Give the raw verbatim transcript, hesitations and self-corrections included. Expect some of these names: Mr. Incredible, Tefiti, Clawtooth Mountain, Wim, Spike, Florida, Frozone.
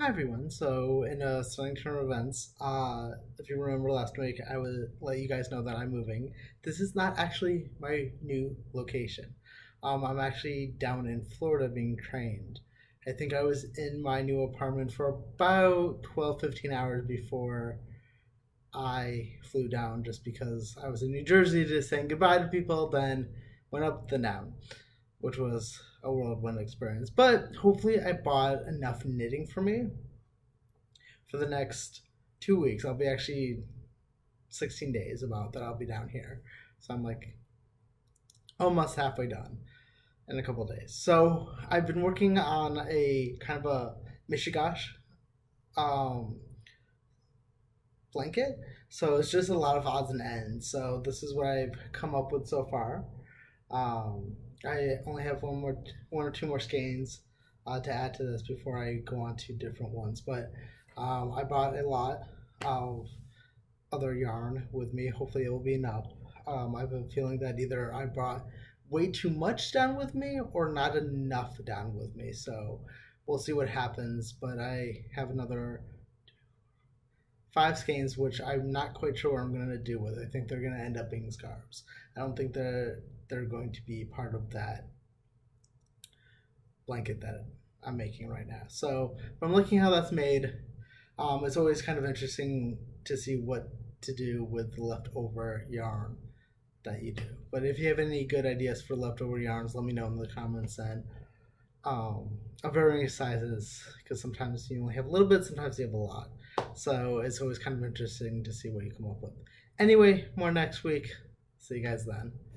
Hi everyone, so in a stunning turn of events, uh, if you remember last week, I would let you guys know that I'm moving. This is not actually my new location. Um, I'm actually down in Florida being trained. I think I was in my new apartment for about twelve, fifteen hours before I flew down just because I was in New Jersey just saying goodbye to people, then went up the down, which was a whirlwind experience, but hopefully I bought enough knitting for me for the next two weeks. I'll be actually sixteen days about that I'll be down here, so I'm like almost halfway done in a couple of days. So I've been working on a kind of a mishigash um, blanket, so it's just a lot of odds and ends. So this is what I've come up with so far. Um, I only have one more, one or two more skeins uh, to add to this before I go on to different ones. But um, I bought a lot of other yarn with me. Hopefully it will be enough. Um, I have a feeling that either I brought way too much down with me or not enough down with me. So we'll see what happens. But I have another five skeins, which I'm not quite sure what I'm going to do with. I think they're going to end up being scarves. I don't think they're... they're going to be part of that blanket that I'm making right now. So I'm looking how that's made. Um, it's always kind of interesting to see what to do with the leftover yarn that you do. But if you have any good ideas for leftover yarns, let me know in the comments, and um, of varying sizes, because sometimes you only have a little bit, sometimes you have a lot. So it's always kind of interesting to see what you come up with. Anyway, more next week. See you guys then.